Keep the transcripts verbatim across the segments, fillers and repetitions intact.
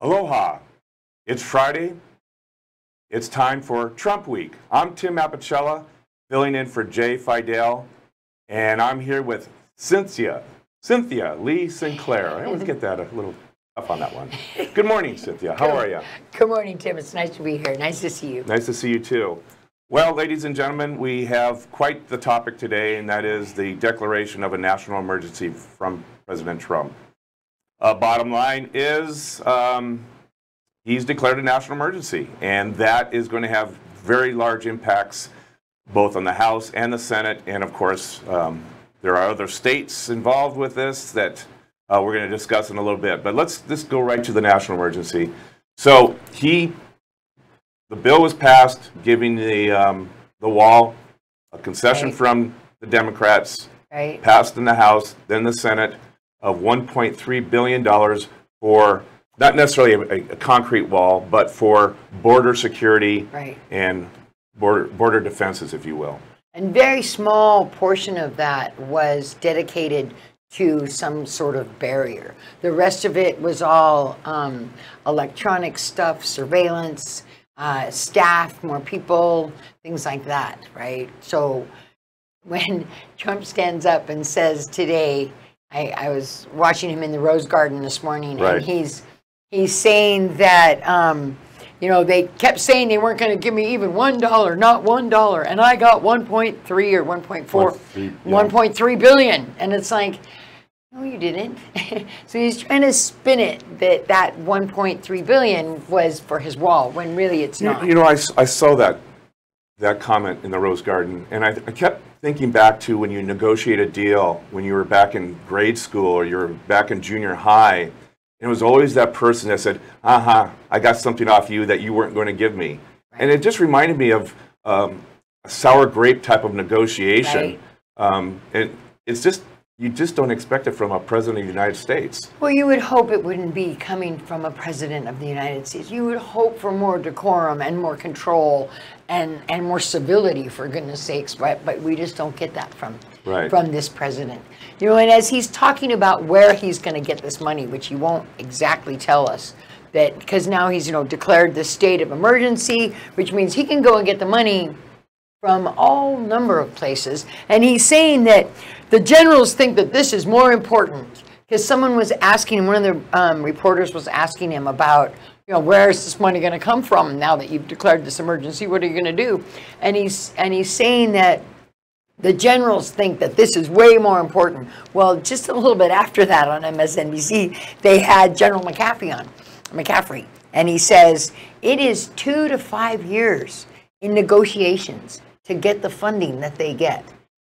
Aloha, it's Friday, it's time for Trump Week. I'm Tim Apicella, filling in for Jay Fidell, and I'm here with Cynthia, Cynthia Lee Sinclair. I always get that a little up on that one. Good morning, Cynthia. How are you? Good morning, Tim. It's nice to be here. Nice to see you. Nice to see you, too. Well, ladies and gentlemen, we have quite the topic today, and that is the declaration of a national emergency from President Trump. Uh, bottom line is um, he's declared a national emergency, and that is going to have very large impacts both on the House and the Senate, and of course um, there are other states involved with this that uh, we're going to discuss in a little bit. But let's just go right to the national emergency. So he, the bill was passed giving the, um, the wall a concession right. from the Democrats, right. passed in the House, then the Senate, of one point three billion dollars for not necessarily a, a concrete wall, but for border security right. and border border defenses, if you will. And very small portion of that was dedicated to some sort of barrier. The rest of it was all um, electronic stuff, surveillance, uh, staff, more people, things like that, right? So when Trump stands up and says today, I, I was watching him in the Rose Garden this morning, right. and he's he's saying that um, you know, they kept saying they weren't going to give me even one dollar, not one dollar, and I got one point three or one point four, one point three billion, and it's like, no, you didn't. So he's trying to spin it that that one point three billion was for his wall, when really it's not. You, you know, I, I saw that that comment in the Rose Garden, and I, I kept thinking back to when you negotiate a deal when you were back in grade school or you were back in junior high, and it was always that person that said, uh-huh, I got something off you that you weren't going to give me. Right. And it just reminded me of um, a sour grape type of negotiation. Right. Um, and it's just, you just don't expect it from a president of the United States. Well, you would hope it wouldn't be coming from a president of the United States. You would hope for more decorum and more control and, and more civility, for goodness sakes, but, but we just don't get that from, right. from this president. You know, and as he's talking about where he's going to get this money, which he won't exactly tell us, that because now he's, you know, declared the state of emergency, which means he can go and get the money from all number of places. And he's saying that the generals think that this is more important because someone was asking him, one of the um, reporters was asking him about, you know, where is this money going to come from now that you've declared this emergency? What are you going to do? And he's, and he's saying that the generals think that this is way more important. Well, just a little bit after that on M S N B C, they had General McCaffrey on, McCaffrey, and he says, it is two to five years in negotiations to get the funding that they get.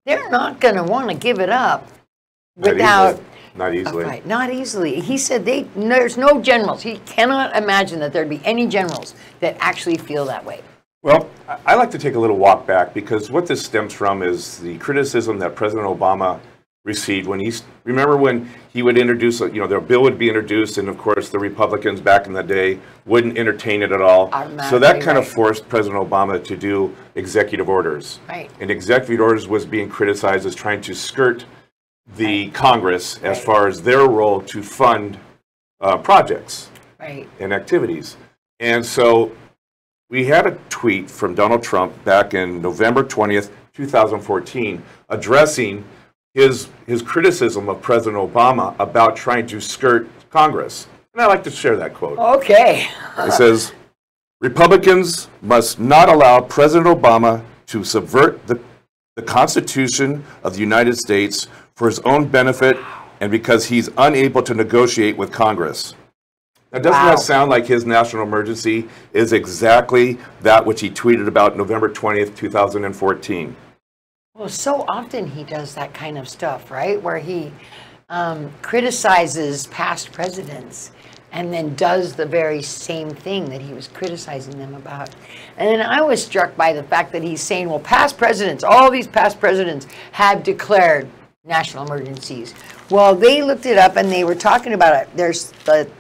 They're not going to want to give it up without... Not easily. Not easily. Right, not easily. He said they, there's no generals. He cannot imagine that there'd be any generals that actually feel that way. Well, I like to take a little walk back because what this stems from is the criticism that President Obama received when he... Remember when he would introduce, you know, their bill would be introduced and, of course, the Republicans back in the day wouldn't entertain it at all. So that kind right. of forced President Obama to do executive orders. Right. And executive orders was being criticized as trying to skirt the right. Congress as right. far as their role to fund uh, projects right. and activities. And so we had a tweet from Donald Trump back in November twentieth, two thousand fourteen, addressing His, his criticism of President Obama about trying to skirt Congress. And I like to share that quote. Okay. It says, Republicans must not allow President Obama to subvert the, the Constitution of the United States for his own benefit and because he's unable to negotiate with Congress. Now, doesn't wow. that sound like his national emergency is exactly that which he tweeted about November twentieth, two thousand fourteen? Well, so often he does that kind of stuff, right? Where he um, criticizes past presidents and then does the very same thing that he was criticizing them about. And then I was struck by the fact that he's saying, well, past presidents, all these past presidents have declared national emergencies. Well, they looked it up and they were talking about it. There's the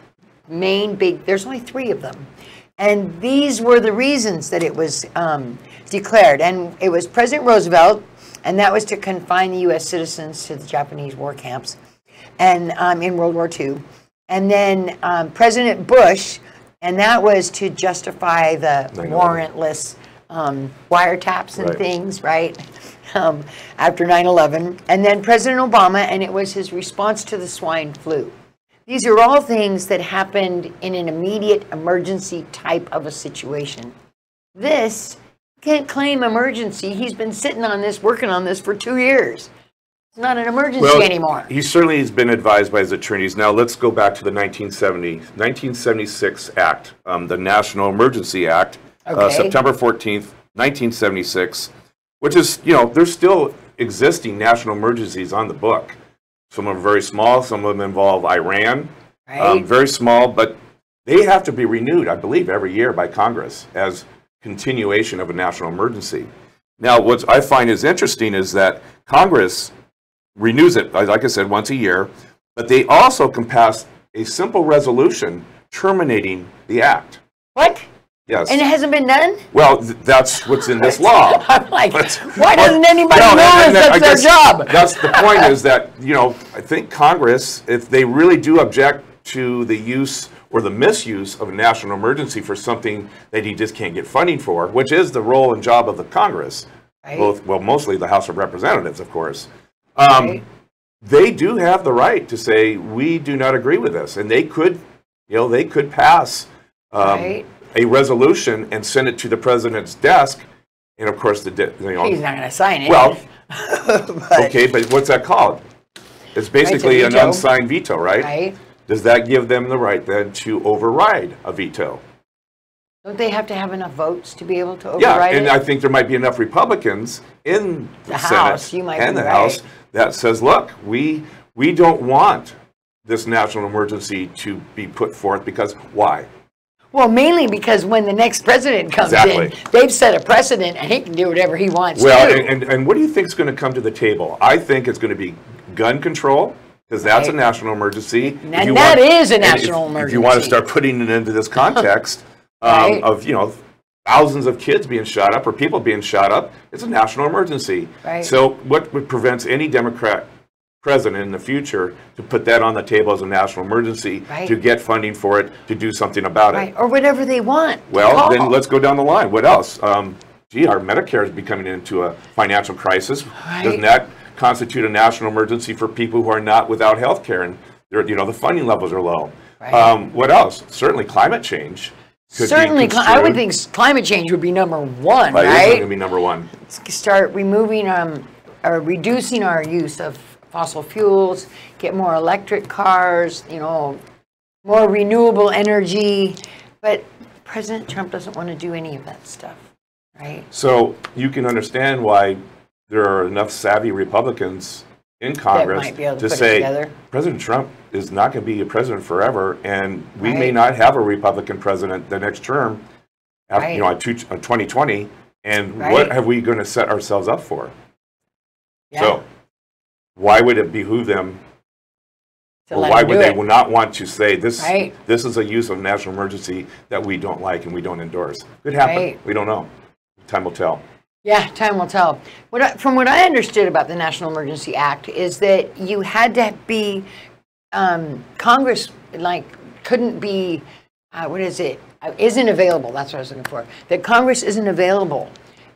main big, there's only three of them. And these were the reasons that it was um, declared. And it was President Roosevelt, and that was to confine the U S citizens to the Japanese war camps and um, in World War Two. and then um, President Bush, and that was to justify the warrantless um, wiretaps and right. things, right? Um, after nine eleven, and then President Obama, and it was his response to the swine flu. These are all things that happened in an immediate emergency type of a situation. This can't claim emergency. He's been sitting on this, working on this for two years. It's not an emergency well, anymore. He certainly has been advised by his attorneys. Now let's go back to the nineteen seventy, nineteen seventy-six Act, um, the National Emergency Act, okay. uh, September fourteenth, nineteen seventy-six. Which is, you know, there's still existing national emergencies on the book. Some of them very small, some of them involve Iran, right. um, very small, but they have to be renewed, I believe, every year by Congress as continuation of a national emergency. Now, what I find is interesting is that Congress renews it, like I said, once a year, but they also can pass a simple resolution terminating the act. What? Yes. And it hasn't been done? Well, th that's what's in this law. I'm like, but, why doesn't anybody well, notice that's I their job? That's the point is that, you know, I think Congress, if they really do object to the use or the misuse of a national emergency for something that he just can't get funding for, which is the role and job of the Congress, right. both, well, mostly the House of Representatives, of course, um, right. they do have the right to say, we do not agree with this. And they could, you know, they could pass um, right. a resolution and send it to the president's desk, and of course the you know, he's not going to sign it. Well, but okay, but what's that called? It's basically right an unsigned veto, right? Right. Does that give them the right then to override a veto? Don't they have to have enough votes to be able to override? Yeah, and it? I think there might be enough Republicans in the, the Senate House, you might and the right. House that says, "Look, we we don't want this national emergency to be put forth because why?" Well, mainly because when the next president comes exactly. in, they've set a precedent, and he can do whatever he wants well, to. Well, and, and, and what do you think is going to come to the table? I think it's going to be gun control, because that's right. a national emergency. And that want, is a national if, emergency. If you want to start putting it into this context um, right. of, you know, thousands of kids being shot up or people being shot up, it's a national emergency. Right. So what would prevent any Democrat president in the future to put that on the table as a national emergency right. to get funding for it, to do something about right. it. Or whatever they want. Well, oh. then let's go down the line. What else? Um, gee, our Medicare is becoming into a financial crisis. Right. Doesn't that constitute a national emergency for people who are not without health care and you know, the funding levels are low? Right. Um, what else? Certainly climate change. Could Certainly, I would think climate change would be number one, right? Right? It's going to be number one. Let's start removing um, or reducing our use of fossil fuels, get more electric cars, you know, more renewable energy. But President Trump doesn't want to do any of that stuff, right? So you can understand why there are enough savvy Republicans in Congress that might be able to, to say President Trump is not going to be a president forever, and we right. may not have a Republican president the next term, after, right. you know, twenty twenty. And right. what are we going to set ourselves up for? Yeah. So why would it behoove them, to or why would they it. not want to say this, right. this is a use of national emergency that we don't like and we don't endorse? Could happen. Right. We don't know. Time will tell. Yeah, time will tell. What I, from what I understood about the National Emergency Act is that you had to be, um, Congress like couldn't be, uh, what is it, uh, isn't available. That's what I was looking for. That Congress isn't available.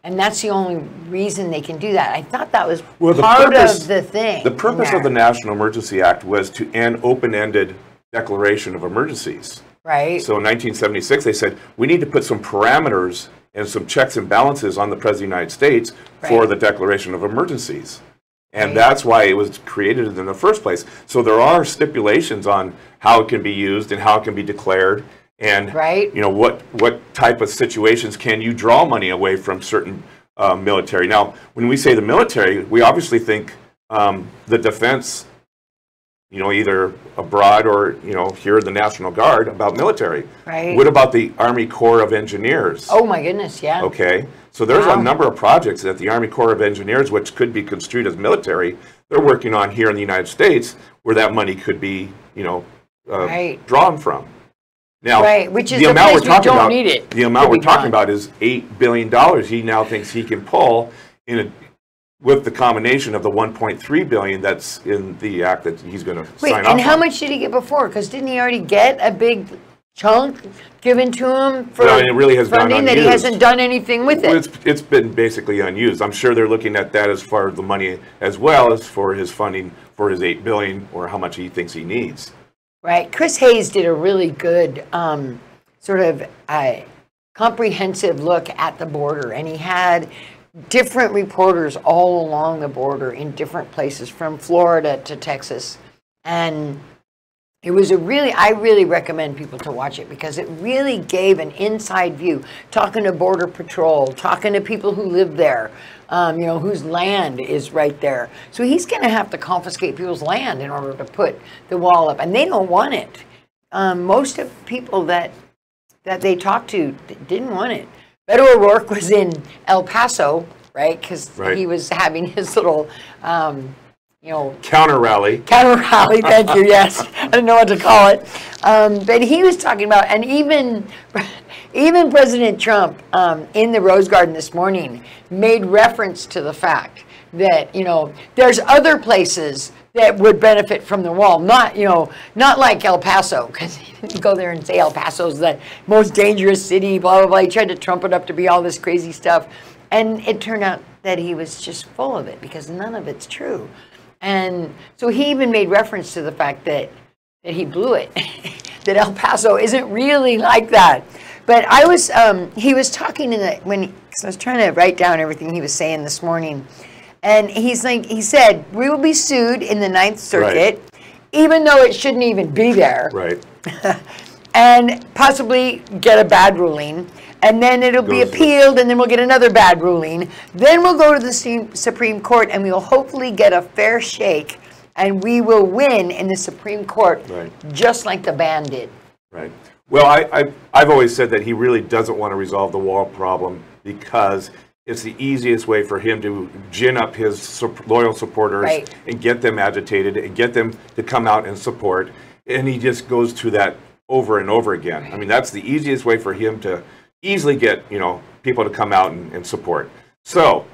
And that's the only reason they can do that. I thought that was well, part purpose, of the thing. The purpose of the National Emergency Act was to end open-ended declaration of emergencies. Right. So in nineteen seventy-six, they said, we need to put some parameters and some checks and balances on the President of the United States right. for the declaration of emergencies. And right. that's why it was created in the first place. So there are stipulations on how it can be used and how it can be declared. And right. you know what? What type of situations can you draw money away from certain uh, military? Now, when we say the military, we obviously think um, the defense, you know, either abroad or you know here in the National Guard about military. Right. What about the Army Corps of Engineers? Oh my goodness, yeah. Okay, so there's wow. a number of projects that the Army Corps of Engineers, which could be construed as military, they're working on here in the United States, where that money could be you know uh, right. drawn from. Now, right, which is the amount we're talking about. The amount we're talking about is eight billion dollars. He now thinks he can pull in a with the combination of the one point three billion dollars that's in the act that he's going to sign off on. And how much did he get before? Because didn't he already get a big chunk given to him for no, it really has funding that he hasn't done anything with it? It's, it's been basically unused. I'm sure they're looking at that as far as the money as well as for his funding for his eight billion dollars or how much he thinks he needs. Right. Chris Hayes did a really good um, sort of uh, comprehensive look at the border, and he had different reporters all along the border in different places from Florida to Texas, and it was a really, I really recommend people to watch it because it really gave an inside view, talking to Border Patrol, talking to people who live there, um, you know, whose land is right there. So he's going to have to confiscate people's land in order to put the wall up, and they don't want it. Um, most of the people that that they talked to didn't want it. Beto O'Rourke was in El Paso, right? Because right. he was having his little, um, you know, counter rally. Counter rally. Thank you. Yes, I don't know what to call it, um, but he was talking about, and even, even President Trump um, in the Rose Garden this morning made reference to the fact that you know there's other places that would benefit from the wall, not, you know, not like El Paso, because he didn't go there and say El Paso's the most dangerous city, blah, blah, blah. He tried to trump it up to be all this crazy stuff. And it turned out that he was just full of it, because none of it's true. And so he even made reference to the fact that, that he blew it, that El Paso isn't really like that. But I was, um, he was talking in the, when, because I was trying to write down everything he was saying this morning. And he's like, he said, we will be sued in the Ninth Circuit, right. even though it shouldn't even be there. Right. And possibly get a bad ruling. And then it'll Goes be appealed, and then we'll get another bad ruling. Then we'll go to the Supreme Court, and we'll hopefully get a fair shake, and we will win in the Supreme Court, right. just like the ban did. Right. Well, I, I, I've always said that he really doesn't want to resolve the wall problem because it's the easiest way for him to gin up his su- loyal supporters right. and get them agitated and get them to come out and support. And he just goes to that over and over again. Right. I mean, that's the easiest way for him to easily get, you know, people to come out and, and support. So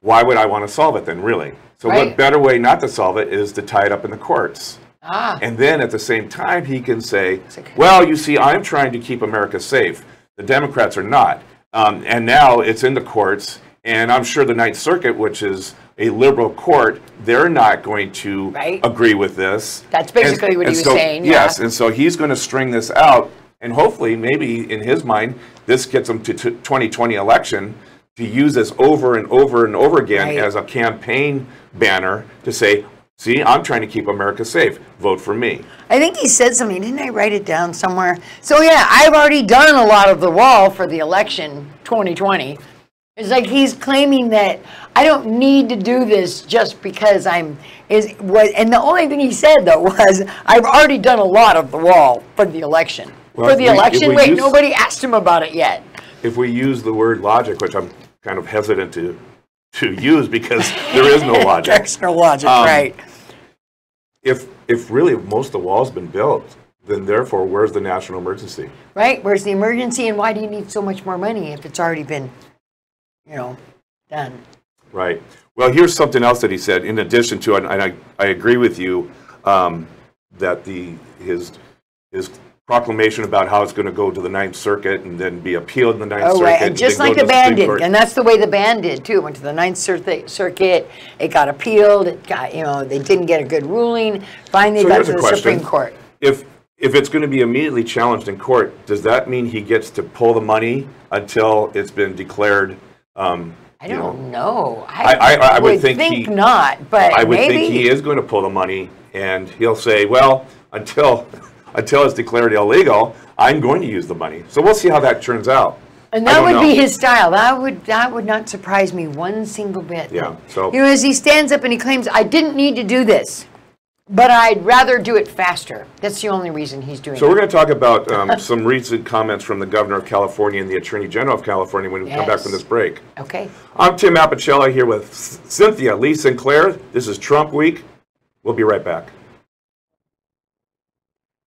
why would I want to solve it then, really? So right. what better way not to solve it is to tie it up in the courts. Ah. And then at the same time, he can say, okay. well, you see, I'm trying to keep America safe. The Democrats are not. Um, and now it's in the courts, and I'm sure the Ninth Circuit, which is a liberal court, they're not going to right. agree with this. That's basically and, what and he was so, saying. Yeah. Yes, and so he's going to string this out, and hopefully, maybe in his mind, this gets him to twenty twenty election to use this over and over and over again right. as a campaign banner to say, see, I'm trying to keep America safe. Vote for me. I think he said something. Didn't I write it down somewhere? So, yeah, I've already done a lot of the wall for the election twenty twenty. It's like he's claiming that I don't need to do this just because I'm is was, and the only thing he said, though, was I've already done a lot of the wall for the election. Well, for the we, election? Wait, use, nobody asked him about it yet. If we use the word logic, which I'm kind of hesitant to, to use because there is no logic. There's no logic, um, right. If if really most of the wall's been built, then therefore where's the national emergency? Right, where's the emergency, and why do you need so much more money if it's already been, you know, done? Right. Well, here's something else that he said. In addition to, and I I agree with you um, that the his his proclamation about how it's going to go to the Ninth Circuit and then be appealed in the Ninth oh, Circuit. Right. And just and like the ban did, and that's the way the ban did too. It went to the Ninth Circuit, it got appealed, it got, you know, they didn't get a good ruling, finally so got to the question. Supreme Court. If, if it's going to be immediately challenged in court, does that mean he gets to pull the money until it's been declared? Um, I don't you know, know. I, I, I, I would, would think, think he, not, but I would maybe. think he is going to pull the money, and he'll say, well, until... until it's declared illegal, I'm going to use the money. So we'll see how that turns out. And that would know. be his style. That would that would not surprise me one single bit. Yeah. So you know, as he stands up and he claims, I didn't need to do this, but I'd rather do it faster. That's the only reason he's doing it. So that. we're going to talk about um, some recent comments from the Governor of California and the Attorney General of California when we yes. come back from this break. Okay. I'm Tim Apicella here with Cynthia Lee Sinclair. This is Trump Week. We'll be right back.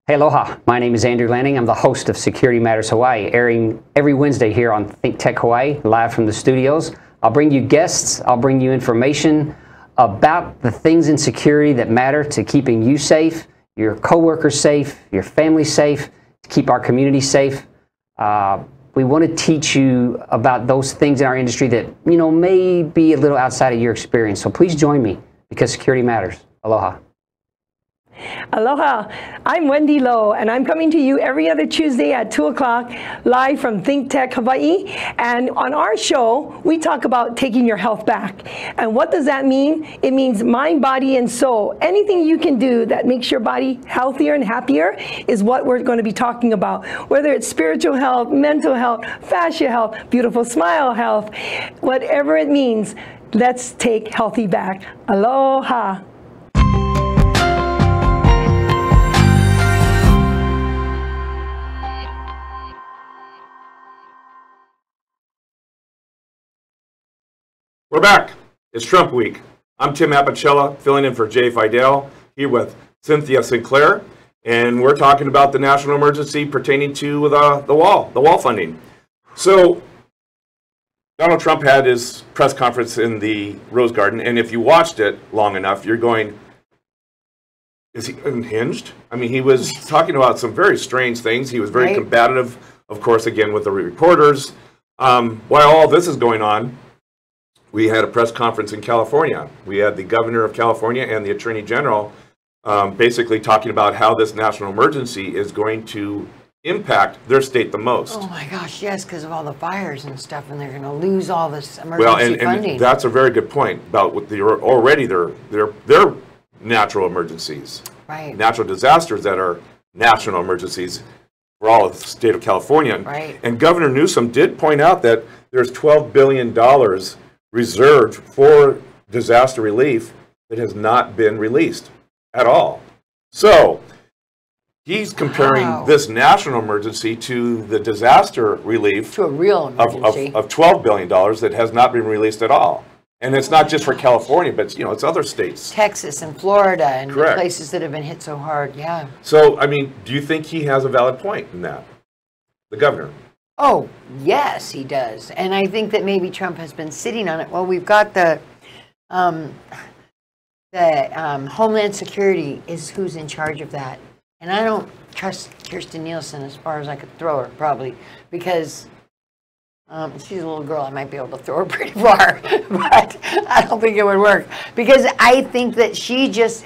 Hey, aloha. My name is Andrew Lanning. I'm the host of Security Matters Hawaii, airing every Wednesday here on Think Tech Hawaii, live from the studios. I'll bring you guests. I'll bring you information about the things in security that matter to keeping you safe, your coworkers safe, your family safe, to keep our community safe. Uh, we want to teach you about those things in our industry that, you know, may be a little outside of your experience. So please join me, because security matters. Aloha. Aloha. I'm Wendy Lowe, and I'm coming to you every other Tuesday at two o'clock live from Think Tech Hawaii. And on our show, we talk about taking your health back. And what does that mean? It means mind, body, and soul. Anything you can do that makes your body healthier and happier is what we're going to be talking about. Whether it's spiritual health, mental health, fascia health, beautiful smile health, whatever it means, let's take healthy back. Aloha. We're back. It's Trump Week. I'm Tim Apicella, filling in for Jay Fidell, here with Cynthia Sinclair, and we're talking about the national emergency pertaining to the, the wall, the wall funding. So Donald Trump had his press conference in the Rose Garden, and if you watched it long enough, you're going, is he unhinged? I mean, he was talking about some very strange things. He was very right. combative, of course, again, with the reporters. Um, while all this is going on, we had a press conference in California. We had the governor of California and the attorney general um, basically talking about how this national emergency is going to impact their state the most. Oh my gosh, yes, because of all the fires and stuff, and they're going to lose all this emergency well, and, funding. And that's a very good point about what the, already their, their, their natural emergencies, right. natural disasters that are national emergencies for all of the state of California. Right. And Governor Newsom did point out that there's twelve billion dollars reserved for disaster relief that has not been released at all. So he's comparing wow. this national emergency to the disaster relief to a real emergency of, of, of twelve billion dollars that has not been released at all. And it's not just for California, but you know, it's other states. Texas and Florida and Correct. places that have been hit so hard, yeah. So, I mean, do you think he has a valid point in that, the governor? Oh, yes, he does. And I think that maybe Trump has been sitting on it. Well, we've got the, um, the um, Homeland Security is who's in charge of that. And I don't trust Kirsten Nielsen as far as I could throw her, probably, because um, she's a little girl. I might be able to throw her pretty far, but I don't think it would work. Because I think that she just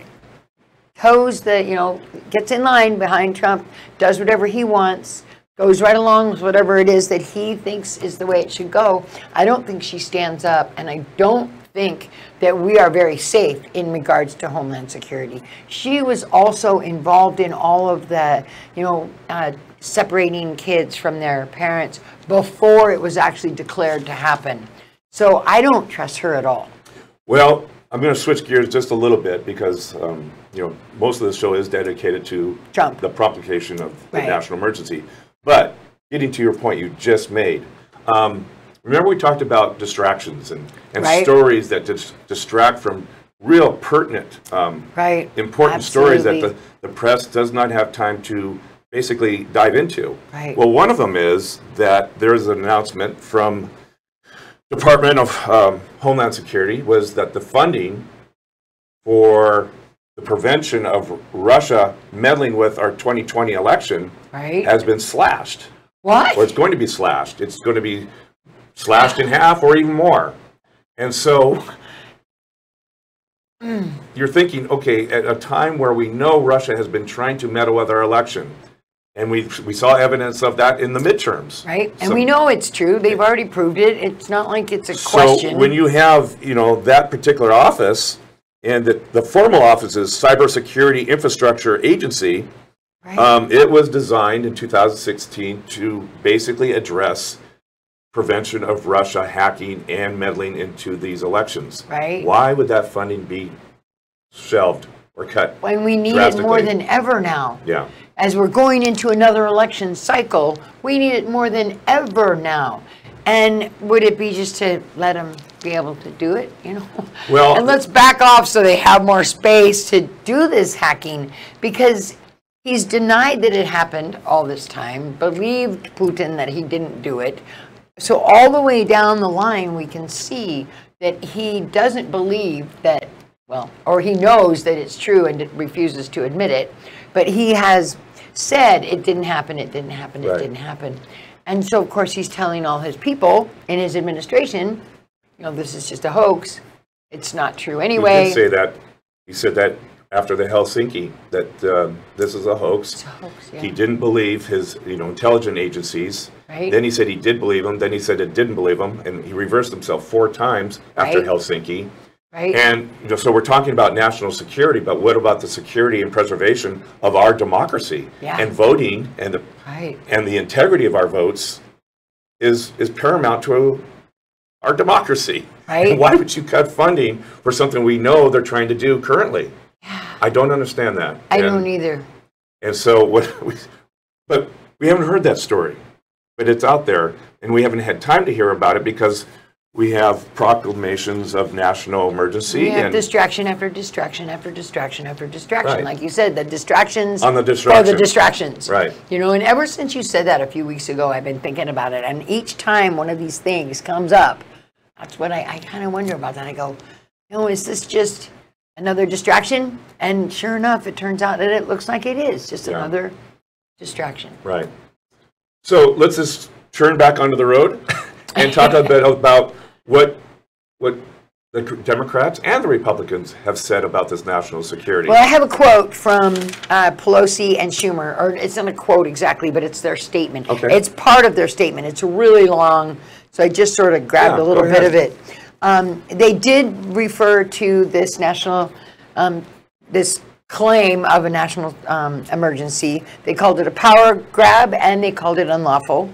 toes the, you know, gets in line behind Trump, does whatever he wants, goes right along with whatever it is that he thinks is the way it should go. I don't think she stands up, and I don't think that we are very safe in regards to Homeland Security. She was also involved in all of the, you know, uh, separating kids from their parents before it was actually declared to happen. So I don't trust her at all. Well, I'm going to switch gears just a little bit because, um, you know, most of the show is dedicated to Trump. The propagation of the right. national emergency. But getting to your point you just made, um, remember we talked about distractions and, and right. stories that dis distract from real pertinent, um, right. important Absolutely. stories that the, the press does not have time to basically dive into. Right. Well, one of them is that there's an announcement from Department of um, Homeland Security was that the funding for the prevention of Russia meddling with our twenty twenty election right. has been slashed. What? Or it's going to be slashed. It's going to be slashed in half or even more. And so mm. you're thinking, okay, at a time where we know Russia has been trying to meddle with our election, and we we saw evidence of that in the midterms. Right, so, and we know it's true. They've already proved it. It's not like it's a so question. So when you have, you know, that particular office, and the, the formal office is Cybersecurity Infrastructure Agency. Right. Um, it was designed in two thousand sixteen to basically address prevention of Russia hacking and meddling into these elections. Right. Why would that funding be shelved or cut? When we need it more than ever now. Yeah. As we're going into another election cycle, we need it more than ever now. And would it be just to let them be able to do it, you know? Well, and let's back off so they have more space to do this hacking, because he's denied that it happened all this time, believed Putin that he didn't do it, So all the way down the line, we can see that he doesn't believe that, well, or he knows that it's true and refuses to admit it, but he has said it didn't happen, it didn't happen, it right. didn't happen. And so, of course, he's telling all his people in his administration, you know, this is just a hoax. It's not true anyway. He did say that. He said that after the Helsinki, that uh, this is a hoax. It's a hoax, yeah. He didn't believe his, you know, intelligence agencies. Right. Then he said he did believe them. Then he said it didn't believe them. And he reversed himself four times after right. Helsinki. Right. And you know, so we're talking about national security, but what about the security and preservation of our democracy yeah. and voting and the right. and the integrity of our votes is is paramount to our democracy. Right. And why would you cut funding for something we know they're trying to do currently? Yeah. I don't understand that. I and, don't either. And so what? We, but we haven't heard that story, but it's out there, and we haven't had time to hear about it because we have proclamations of national emergency. We have and distraction after distraction after distraction after distraction. Right. Like you said, the distractions on the distractions. Are the distractions. Right. You know, and ever since you said that a few weeks ago, I've been thinking about it. And each time one of these things comes up, that's what I, I kind of wonder about that. I go, you know, is this just another distraction? And sure enough, it turns out that it looks like it is just yeah. another distraction. Right. So let's just turn back onto the road and talk a bit about what what the Democrats and the Republicans have said about this national security. Well, I have a quote from uh, Pelosi and Schumer, or it's not a quote exactly, but it's their statement. Okay. It's part of their statement. It's really long, so I just sort of grabbed yeah, a little bit of it. Um, they did refer to this national, um, this claim of a national um, emergency. They called it a power grab, and they called it unlawful.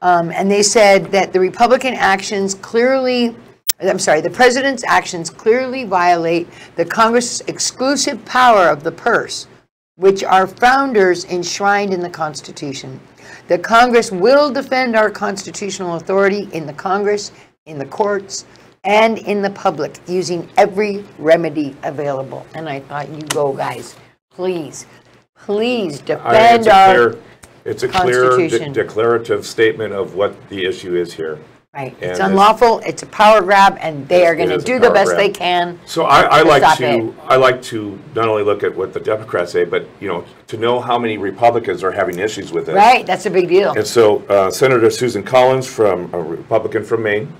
Um, and they said that the Republican actions clearly, I'm sorry, the president's actions clearly violate the Congress' exclusive power of the purse, which our founders enshrined in the Constitution. The Congress will defend our constitutional authority in the Congress, in the courts, and in the public, using every remedy available. And I thought, you go, guys, please, please defend our... It's a clear de declarative statement of what the issue is here. Right. And it's unlawful. It's, it's a power grab, and they are going to do the best grab. they can. So I, I to like to it. I like to not only look at what the Democrats say, but you know, to know how many Republicans are having issues with it. Right. That's a big deal. And so uh, Senator Susan Collins, from a Republican from Maine,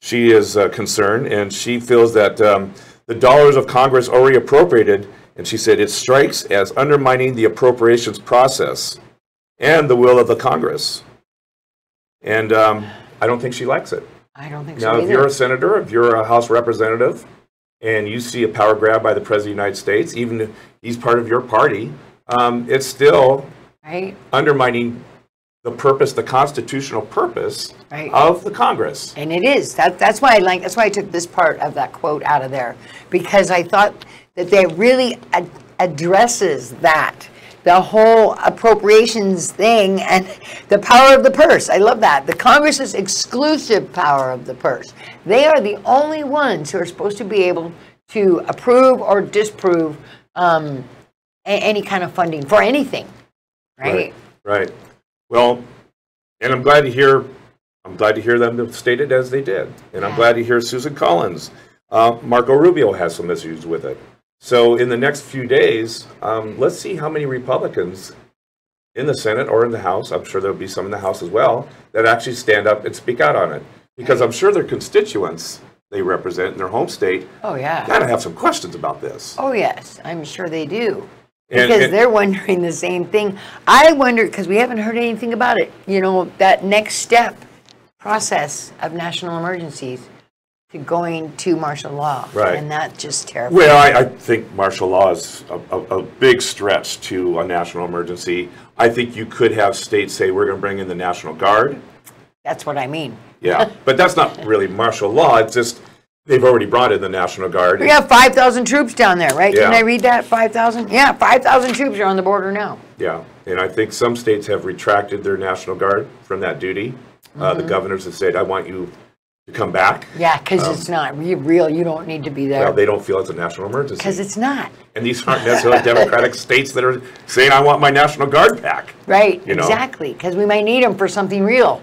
she is uh, concerned, and she feels that um, the dollars of Congress already appropriated, and she said it strikes as undermining the appropriations process and the will of the Congress. And um, I don't think she likes it. I don't think so either. Now, if you're a senator, if you're a House representative, and you see a power grab by the President of the United States, even if he's part of your party, um, it's still right. undermining the purpose, the constitutional purpose right. of the Congress. And it is. That, that's why I like, that's why I took this part of that quote out of there, because I thought that they really ad addresses that. The whole appropriations thing and the power of the purse. I love that. The Congress's exclusive power of the purse. They are the only ones who are supposed to be able to approve or disapprove um, any kind of funding for anything, right? Right. Right. Well, and I'm glad to hear. I'm glad to hear them state it as they did, and I'm glad to hear Susan Collins. Uh, Marco Rubio has some issues with it. So in the next few days, um, let's see how many Republicans in the Senate or in the House, I'm sure there'll be some in the House as well, that actually stand up and speak out on it. Because I'm sure their constituents they represent in their home state oh, yeah. gotta have some questions about this. Oh yes, I'm sure they do. And, because and, they're wondering the same thing. I wonder, because we haven't heard anything about it, you know, that next step process of national emergencies. To going to martial law, right. and that just terrible. Well, I, I think martial law is a, a, a big stretch to a national emergency. I think you could have states say, we're going to bring in the National Guard. That's what I mean. Yeah, but that's not really martial law. It's just they've already brought in the National Guard. We have five thousand troops down there, right? Yeah. Can I read that? five thousand? Yeah, five thousand troops are on the border now. Yeah, and I think some states have retracted their National Guard from that duty. Mm-hmm. uh, the governors have said, I want you... come back. Yeah, because um, it's not real. You don't need to be there. Well, they don't feel it's a national emergency. Because it's not. And these aren't necessarily Democratic states that are saying, I want my National Guard back. Right, you exactly. Because we might need them for something real.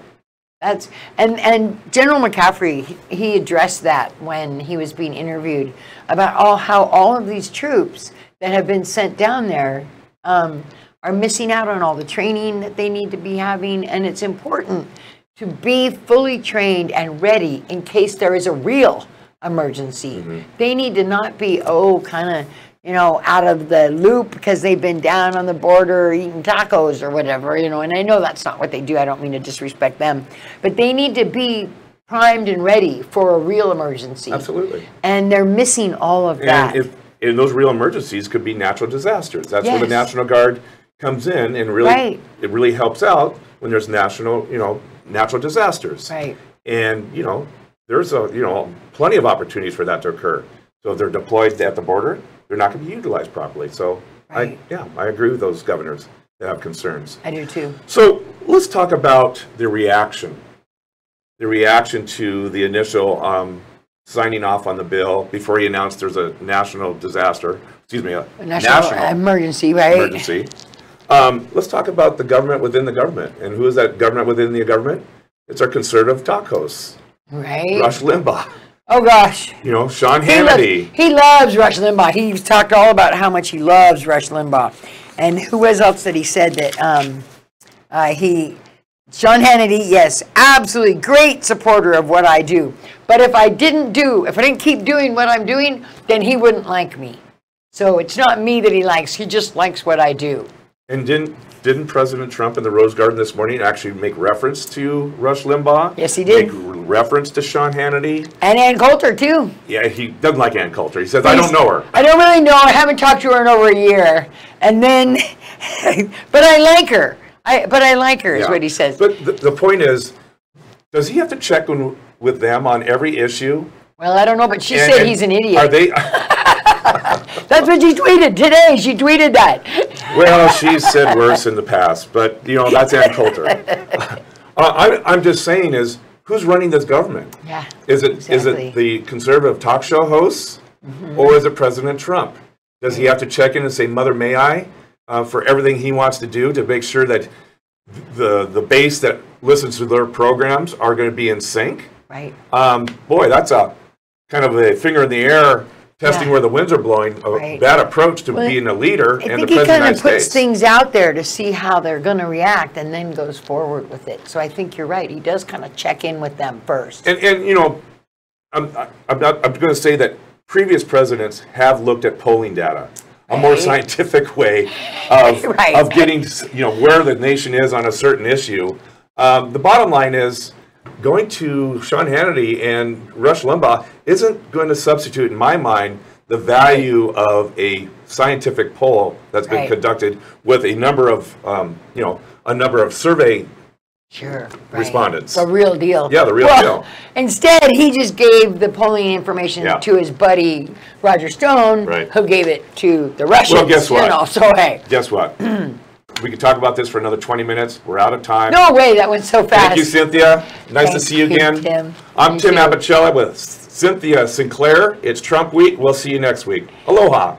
That's and and General McCaffrey, he addressed that when he was being interviewed about all how all of these troops that have been sent down there um, are missing out on all the training that they need to be having, and it's important to be fully trained and ready in case there is a real emergency. Mm-hmm. They need to not be oh kind of you know out of the loop because they've been down on the border eating tacos or whatever, you know and I know that's not what they do. I don't mean to disrespect them, but they need to be primed and ready for a real emergency. Absolutely. And they're missing all of and that. If, and those real emergencies could be natural disasters. That's yes. where the National Guard comes in and really right. it really helps out when there's national you know natural disasters. Right. And you know there's a you know plenty of opportunities for that to occur. So if they're deployed at the border, they're not going to be utilized properly. So, right. I, yeah, I agree with those governors that have concerns. I do too. So let's talk about the reaction, the reaction to the initial um, signing off on the bill before he announced there's a national disaster, excuse me, a national, national emergency, right? Emergency. Um, let's talk about the government within the government. And who is that government within the government? It's our conservative talk hosts. Right. Rush Limbaugh. Oh gosh! You know, Sean Hannity. He, lo he loves Rush Limbaugh. He's talked all about how much he loves Rush Limbaugh, and who was else that he said that um, uh, he, Sean Hannity, yes, absolutely great supporter of what I do. But if I didn't do, if I didn't keep doing what I'm doing, then he wouldn't like me. So it's not me that he likes. He just likes what I do. And didn't didn't President Trump in the Rose Garden this morning actually make reference to Rush Limbaugh? Yes, he did. Make reference to Sean Hannity and Ann Coulter too. Yeah, he doesn't like Ann Coulter. He says, He's, "I don't know her. I don't really know. I haven't talked to her in over a year." And then, but I like her. I but I like her yeah. is what he says. But the, the point is, does he have to check on, with them on every issue? Well, I don't know, but she and, said and he's an idiot. Are they? That's what she tweeted today. She tweeted that. Well, she's said worse in the past, but, you know, that's Ann Coulter. uh, I, I'm just saying is, who's running this government? Yeah, is it exactly. is it the conservative talk show hosts, mm-hmm. or is it President Trump? Does mm-hmm. he have to check in and say, Mother, may I, uh, for everything he wants to do to make sure that the, the base that listens to their programs are going to be in sync? Right. Um, boy, that's a kind of a finger in the air testing yeah. where the winds are blowing, a right. bad approach to well, being a leader and the president of the United States. I think he kind of puts things out there to see how they're going to react and then goes forward with it. So I think you're right. He does kind of check in with them first. And, and you know, I'm, I'm, not, I'm going to say that previous presidents have looked at polling data, a right. more scientific way of, right. of getting, you know, where the nation is on a certain issue. Um, the bottom line is, going to Sean Hannity and Rush Limbaugh isn't going to substitute, in my mind, the value of a scientific poll that's been right. conducted with a number of, um, you know, a number of survey sure, right. respondents. The real deal. Yeah, the real well, deal. Instead, he just gave the polling information yeah. to his buddy Roger Stone, right. who gave it to the Russians. Well, guess what? You know, so hey, guess what? We could talk about this for another twenty minutes. We're out of time. No way, that went so fast. Thank you, Cynthia. Nice Thank to see you, you again. Tim. I'm you Tim Apicella with Cynthia Sinclair. It's Trump Week. We'll see you next week. Aloha.